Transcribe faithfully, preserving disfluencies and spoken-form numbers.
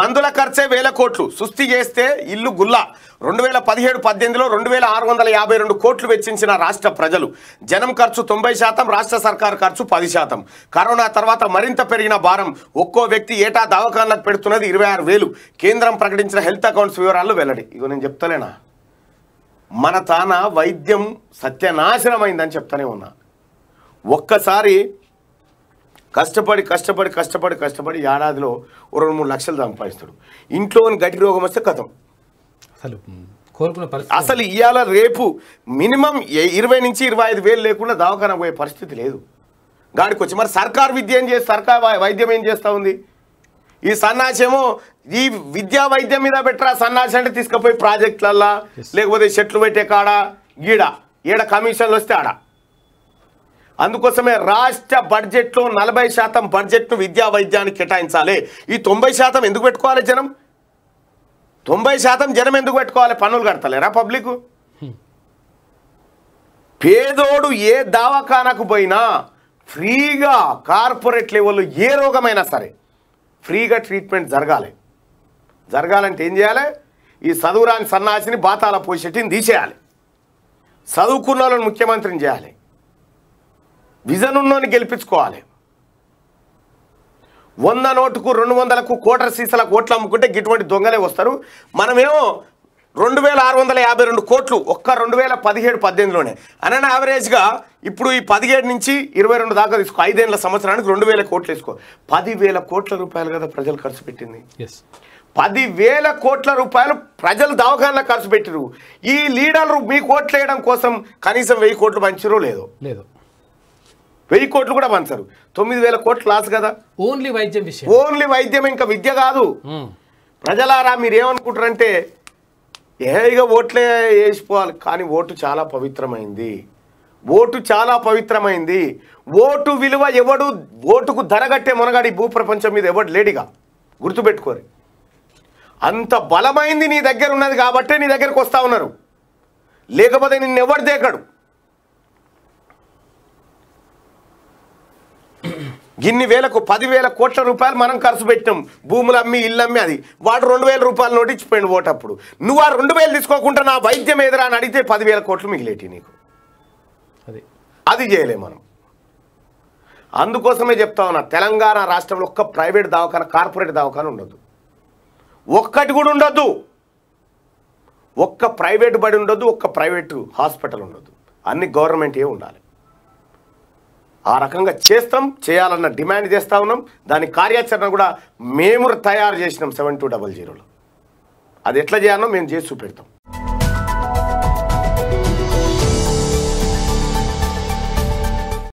మందుల ఖర్చే వేల కోట్లు సుస్తి చేస్తే ఇల్లు గుల్ల రెండు వేల పదిహేడు పద్దెనిమిది లో రెండు వేల ఆరు వందల యాభై రెండు కోట్లు వెచ్చించిన రాష్ట్ర ప్రజలు జనం ఖర్చు తొంభై శాతం రాష్ట్ర సర్కార్ ఖర్చు పది శాతం కరోనా తర్వాత మరింత పెరిగిన భారం ఒక్కో వ్యక్తి ఏటా దవాఖానలకు పెడుతున్నది ఇరవై ఆరు వేలు కేంద్రం ప్రకటించిన హెల్త్ అకౌంట్స్ వివరాల్లో వెల్లడి ఇగో నేను చెప్తలేనా మన తాన వైద్యం సత్యనాశనమైందని చెప్తానే ఉన్నా ఒక్కసారి కష్టపడి కష్టపడి కష్టపడి కష్టపడి ఏడాదిలో రెండు మూడు లక్షలు సంపాదిస్తాడు ఇంట్లో గటి రోగం వస్తే కథం అసలు కోరుకునే పరిస్థితి అసలు ఇయాల రేపు మినిమం ఇరవై నుంచి ఇరవై ఐదు వేలు లేకుండా దవాఖాన పోయే పరిస్థితి లేదు గాడికి వచ్చి మరి సర్కార్ విద్య ఏం చేసి సర్కార్ వైద్యం ఏం చేస్తూ ఉంది ఈ సన్నాసేమో ఈ విద్యా వైద్యం మీద పెట్టరా సన్నాసి అంటే తీసుకుపోయి ప్రాజెక్టులల్లా లేకపోతే చెట్లు పెట్టే కాడ గీడ ఈడ కమిషన్లు వస్తే ఆడ అందుకోసమే రాష్ట్ర బడ్జెట్లో నలభై శాతం బడ్జెట్ను విద్యా వైద్యానికి కేటాయించాలి ఈ తొంభై శాతం ఎందుకు పెట్టుకోవాలి జనం తొంభై శాతం జనం ఎందుకు పెట్టుకోవాలి పన్నులు కడతలేరా పబ్లిక్ పేదోడు ఏ దవాఖానకు పోయినా ఫ్రీగా కార్పొరేట్ లెవెల్లో ఏ రోగమైనా సరే ఫ్రీగా ట్రీట్మెంట్ జరగాలి జరగాలంటే ఏం చేయాలి ఈ చదువురాని సన్నాసిని బాతాల పోసేటిని తీసేయాలి చదువుకున్న వాళ్ళని ముఖ్యమంత్రిని చేయాలి విజన్ ఉన్నోని గెలిపించుకోవాలి వంద నోటుకు రెండు వందలకు కోటర సీసాలకు ఓట్లు అమ్ముకుంటే ఇటువంటి దొంగలే వస్తారు మనమేమో రెండు వేల ఆరు వందల యాభై రెండు కోట్లు ఒక్క రెండు వేల పదిహేడు పద్దెనిమిదిలోనే అనని యావరేజ్గా ఇప్పుడు ఈ పదిహేడు నుంచి ఇరవై రెండు దాకా తీసుకో ఐదేళ్ల సంవత్సరానికి రెండు వేల కోట్లు తీసుకో పదివేల కోట్ల రూపాయలు కదా ప్రజలు ఖర్చు పెట్టింది పదివేల కోట్ల రూపాయలు ప్రజలు దవాఖానలో ఖర్చు పెట్టిరు ఈ లీడర్లు మీ కోట్లు వేయడం కోసం కనీసం వెయ్యి కోట్లు పంచిరో లేదో లేదు వెయ్యి కోట్లు కూడా పంచారు తొమ్మిది వేల కోట్లు లాస్ కదా ఓన్లీ వైద్యం విషయం ఓన్లీ వైద్యం ఇంకా విద్య కాదు ప్రజలారా మీరేమనుకుంటారంటే ఏగా ఓట్లే వేసిపోవాలి కానీ ఓటు చాలా పవిత్రమైంది ఓటు చాలా పవిత్రమైంది ఓటు విలువ ఎవడు ఓటుకు ధరగట్టే మునగాడి భూప్రపంచం మీద ఎవడు లేడిగా గుర్తుపెట్టుకోరు అంత బలమైంది నీ దగ్గర ఉన్నది కాబట్టే నీ దగ్గరకు వస్తూ ఉన్నారు లేకపోతే నిన్నెవడు దేకడు గిన్ని వేలకు పదివేల కోట్ల రూపాయలు మనం ఖర్చు పెట్టినాం భూములు అమ్మి ఇల్లు అమ్మి అది వాడు రెండు వేల రూపాయలు నోటిచ్చిపోయింది ఓటప్పుడు నువ్వు ఆ రెండు వేలు తీసుకోకుండా నా వైద్యం ఎదురా అని అడిగితే పదివేల కోట్లు మిగిలేటి నీకు అది అది చేయలే మనం అందుకోసమే చెప్తా ఉన్నా తెలంగాణ రాష్ట్రంలో ఒక్క ప్రైవేట్ దవాఖాన కార్పొరేట్ దవాఖాన ఉండదు ఒక్కటి కూడా ఉండొద్దు ఒక్క ప్రైవేట్ బడి ఉండొద్దు ఒక్క ప్రైవేటు హాస్పిటల్ ఉండొద్దు అన్ని గవర్నమెంట్ ఏ ఉండాలి ఆ రకంగా చేస్తాం చేయాలన్న డిమాండ్ చేస్తూ ఉన్నాం దాని కార్యాచరణ కూడా మేము తయారు చేసినాం సెవెన్ టూ డబల్ జీరోలో అది ఎట్లా చేయాలో మేము చేసి చూపెడతాం.